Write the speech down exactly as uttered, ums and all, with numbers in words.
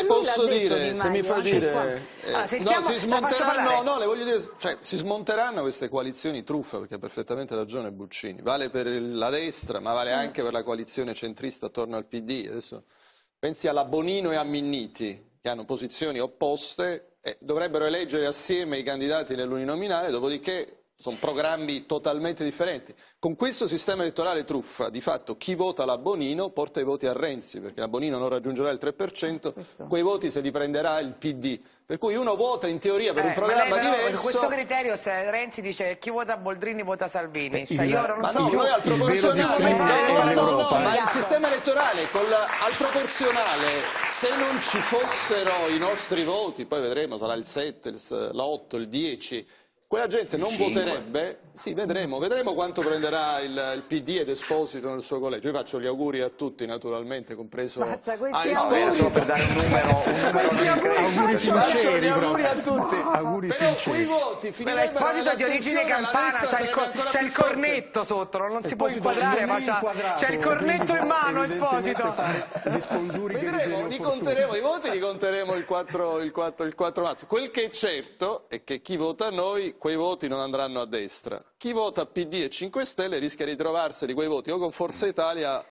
se posso dire, se mi fa dire, eh, no, si smonteranno, no, le voglio dire, cioè, si smonteranno queste coalizioni truffe, perché ha perfettamente ragione Buccini, vale per la destra ma vale anche per la coalizione centrista attorno al P D, adesso pensi alla Bonino e a Minniti, che hanno posizioni opposte e dovrebbero eleggere assieme i candidati nell'uninominale, dopodiché sono programmi totalmente differenti. Con questo sistema elettorale truffa, di fatto, chi vota la Bonino porta i voti a Renzi, perché la Bonino non raggiungerà il tre per cento, quei voti se li prenderà il P D. Per cui uno vota in teoria per eh, un programma lei, diverso. Questo criterio, se Renzi dice chi vota Boldrini vota Salvini. Cioè, io non ma so no, più. non è al proporzionale. Il no, no, no, ma il sistema elettorale col, al proporzionale, se non ci fossero i nostri voti, poi vedremo, sarà il sette, l'otto, il dieci... Quella gente non cinque. Voterebbe, sì, vedremo, vedremo quanto prenderà il, il P D ed Esposito nel suo collegio. Io faccio gli auguri a tutti, naturalmente, compreso Mazza, a Esposito, per dare un numero, un numero di auguri sinceri. Auguri a tutti. Auguri però quei voti finirebbero nella di origine campana, c'è il, co il cornetto sotto, non, non si può inquadrare, ma c'è il cornetto in mano, Esposito. Vedremo, li conteremo i voti, li conteremo il quattro marzo. Quel che è certo è che chi vota noi, quei voti non andranno a destra. Chi vota P D e cinque Stelle rischia di trovarseli quei voti o con Forza Italia